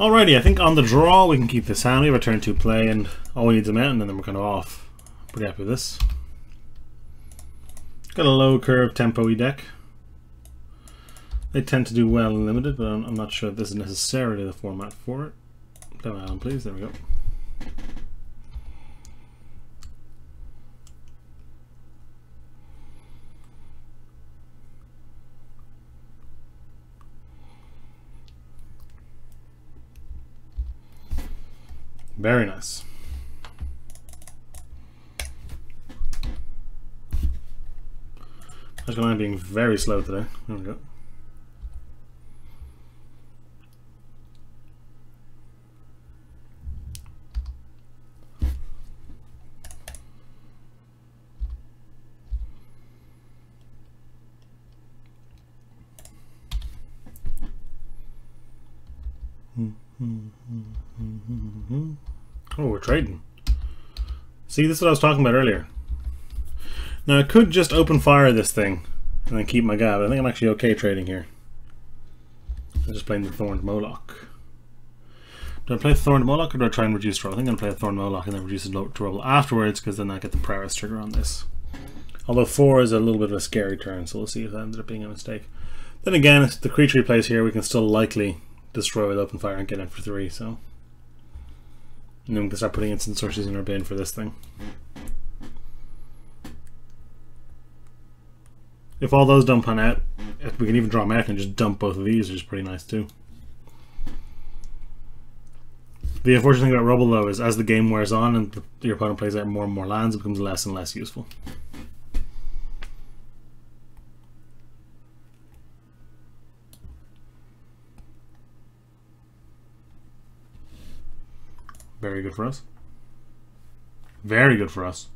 Alrighty, I think on the draw we can keep this hand. We return to play and all we need is a mountain, and then we're kind of off. Pretty happy with this. Got a low curve tempo-y deck. They tend to do well in limited, but I'm not sure if this is necessarily the format for it. Play my island, please. There we go. Very nice. Magical Island being very slow today. There we go. Oh, we're trading. See, this is what I was talking about earlier. Now, I could just open fire this thing and then keep my guy, but I think I'm actually okay trading here. I'm just playing the Thorned Moloch. Do I play Thorned Moloch or do I try and reduce draw? I think I'm going to play Thorned Moloch and then reduce the draw afterwards, because then I get the prowess trigger on this. Although 4 is a little bit of a scary turn, so we'll see if that ended up being a mistake. Then again, if the creature he plays here, we can still likely destroy with open fire and get in for 3, so... And then we can start putting instant sources in our bin for this thing. If all those don't pan out, we can even draw them out and just dump both of these, which is pretty nice too. The unfortunate thing about Rubble though is as the game wears on and your opponent plays out more and more lands, it becomes less and less useful. Very good for us. Very good for us.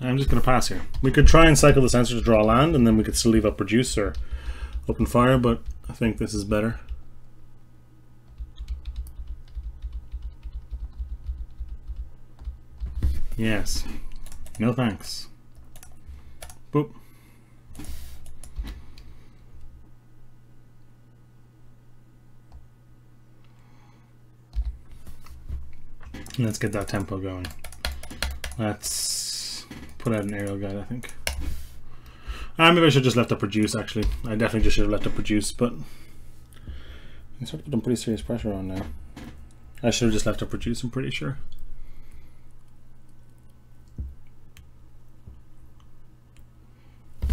I'm just going to pass here. We could try and cycle the sensor to draw land, and then we could still leave up reduce or open fire, but I think this is better. Yes. No thanks. Boop. Let's get that tempo going. Let's put out an aerial guide, I think. Maybe I should just let that produce, actually. I definitely just should have let that produce, but... I'm starting to put pretty serious pressure on now. I should have just left it produce, I'm pretty sure.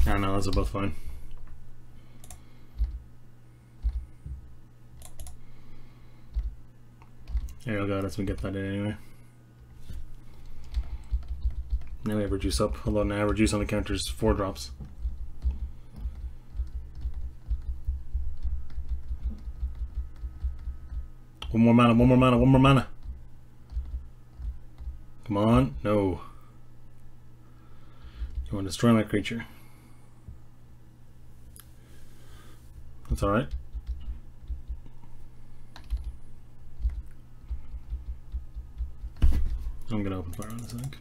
I know, those are both fine. There we go, let's get that in anyway. Now we have reduce up, although now reduce on the counter is 4 drops. One more mana, one more mana, one more mana. Come on, no. You want to destroy my creature. That's alright. I'm going to open fire on this, I think.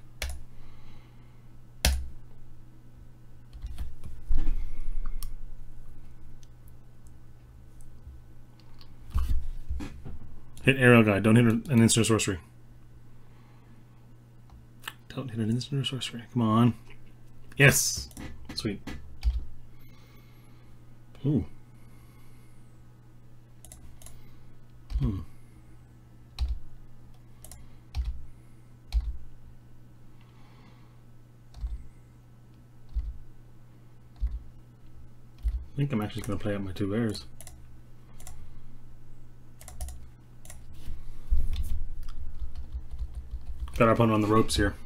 Hit aerial guy. Don't hit an instant sorcery. Don't hit an instant sorcery. Come on. Yes! Sweet. Ooh. Hmm. I think I'm actually going to play out my 2 bears. Got our opponent on the ropes here.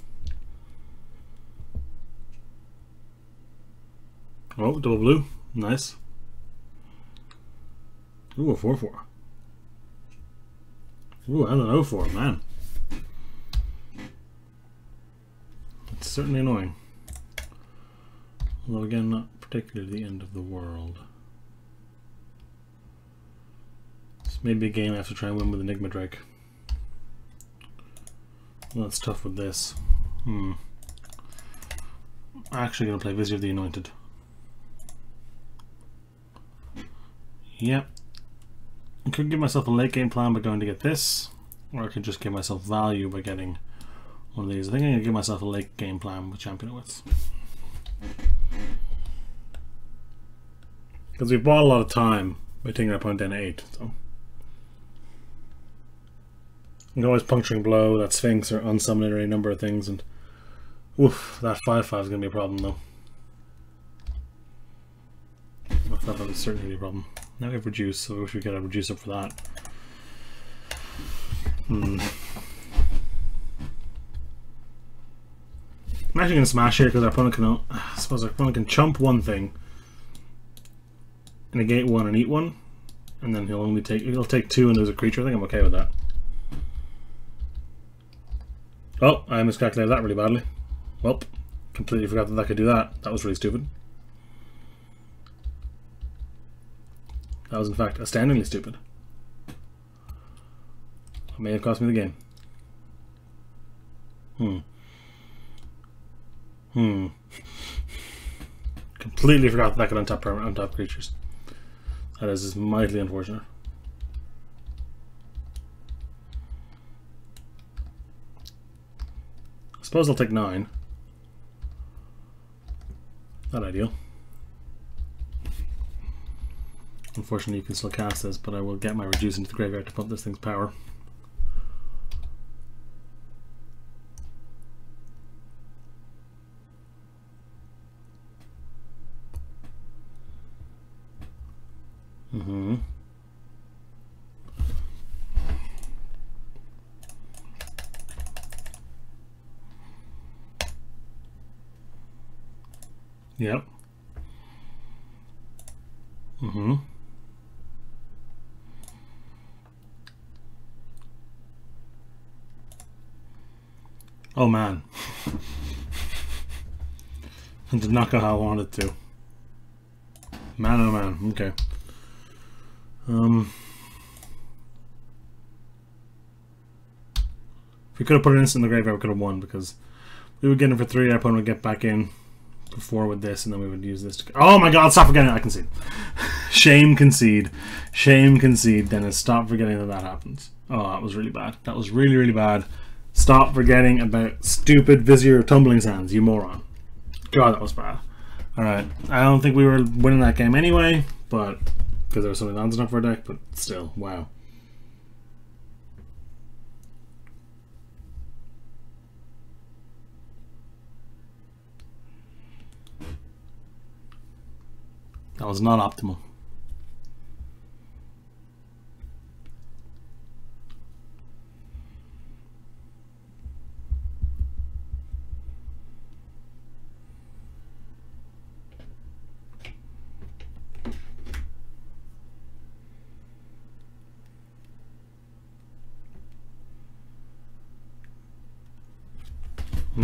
Oh, double blue. Nice. Ooh, a 4-4. Ooh, I don't know for it, man. It's certainly annoying. Although again, not particularly the end of the world. This may be a game I have to try and win with Enigma Drake. that's tough with this. I'm actually going to play Vizier of the Anointed. Yep. I could give myself a late game plan by going to get this, or I could just give myself value by getting one of these. I think I'm going to give myself a late game plan with Champion of Wits. Because we've bought a lot of time by taking our opponent down to 8. So. You know, always puncturing blow, that Sphinx, or unsummoning, or any number of things, and oof, that 5/5 is going to be a problem though. That would certainly be a problem. Now we have reduce, so I wish we could have reduce up for that. I'm actually going to smash here because our opponent can, I suppose our opponent can chump one thing, negate one and eat one, and then he'll take two and there's a creature. I think I'm okay with that. Oh, I miscalculated that really badly. Welp, completely forgot that that could do that. That was really stupid. That was in fact astoundingly stupid. It may have cost me the game. Completely forgot that could untap creatures. That is mightily unfortunate. I suppose I'll take 9. Not ideal. Unfortunately, you can still cast this, but I will get my reduce into the graveyard to pump this thing's power. Yep. Oh man. It did not go how I wanted to. Man oh man, okay. If we could have put an instant in the graveyard, we could have won, because we would get in for 3, our opponent would get back in for 4 with this, and then we would use this to... Oh my god, stop forgetting, I concede. Shame concede. Shame concede, Dennis. Stop forgetting that happens. Oh, that was really bad. That was really, really bad. Stop forgetting about stupid Vizier of Tumbling Sands, you moron. God, that was bad. Alright, I don't think we were winning that game anyway, but because there was something lands enough for a deck, but still, wow. That was not optimal.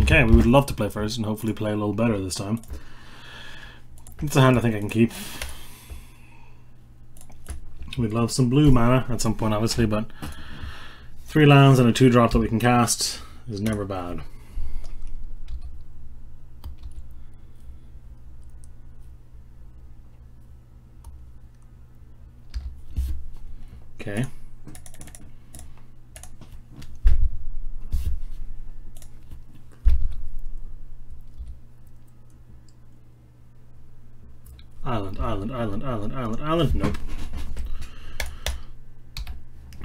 Okay, we would love to play first and hopefully play a little better this time. It's a hand I think I can keep. We'd love some blue mana at some point obviously, but 3 lands and a 2-drop that we can cast is never bad. Okay. Island. Nope.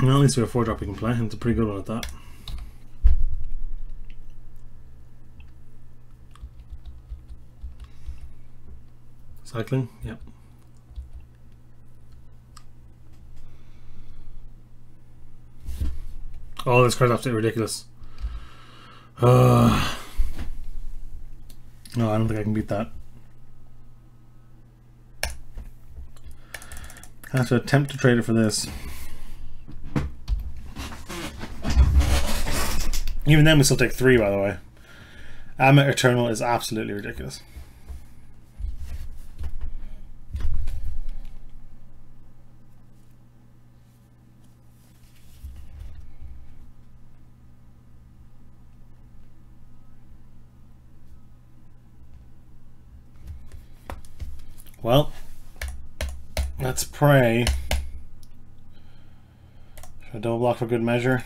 Well, at least we have 4-drop we can play. It's a pretty good one at that. Cycling. Yep. Oh, this card's absolutely ridiculous. No, I don't think I can beat that. I have to attempt to trade it for this. Even then we still take 3, by the way. Amet Eternal is absolutely ridiculous. Well, let's pray. Should I double block for good measure?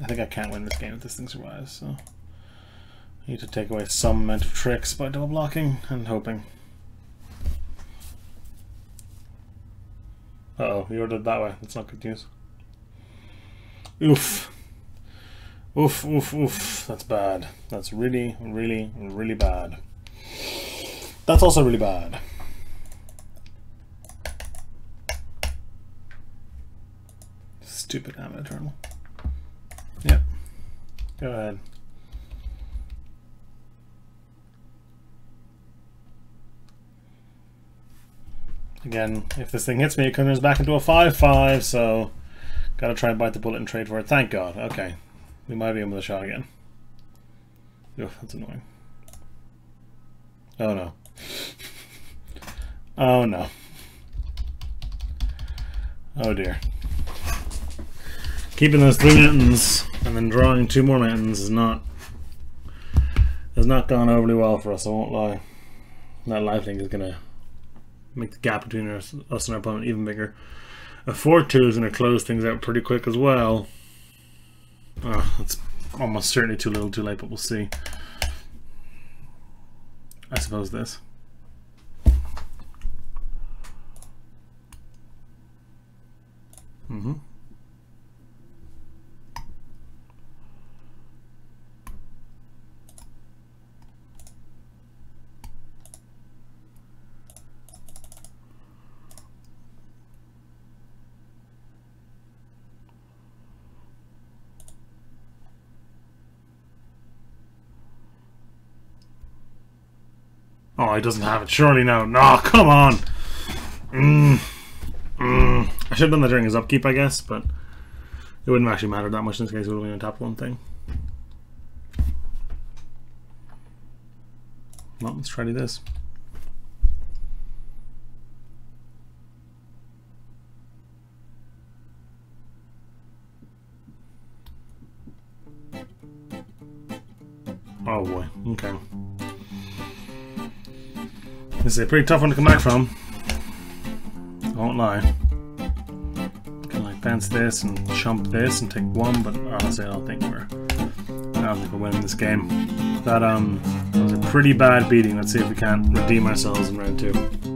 I think I can't win this game if this thing survives, so I need to take away some amount of tricks by double blocking and hoping. Uh-oh, he ordered that way. That's not good news. Oof. Oof, oof, oof. That's bad. That's really, really, really bad. That's also really bad. Stupid Amet Eternal. Yep. Go ahead. Again, if this thing hits me, it comes back into a 5-5, so gotta try and bite the bullet and trade for it. Thank God. Okay. We might be in with a shot again. Oof, that's annoying. Oh no. Oh no. Oh dear. Keeping those three mountains and then drawing two more mountains has not gone overly well for us, I won't lie. That lifelink is gonna make the gap between us and our opponent even bigger. A 4-2 is going to close things out pretty quick as well. Oh, it's almost certainly too little too late, but we'll see. I suppose this. Mm-hmm. Oh, he doesn't have it. Surely no. No, come on. I should have done that during his upkeep, I guess, but it wouldn't actually matter that much in this case. We'll only tap one thing. Well, let's try to do this. Oh boy. Okay. This is a pretty tough one to come back from, I won't lie. Can like fence this and chump this and take one, but honestly I don't think we're winning this game. That was a pretty bad beating. Let's see if we can't redeem ourselves in round 2.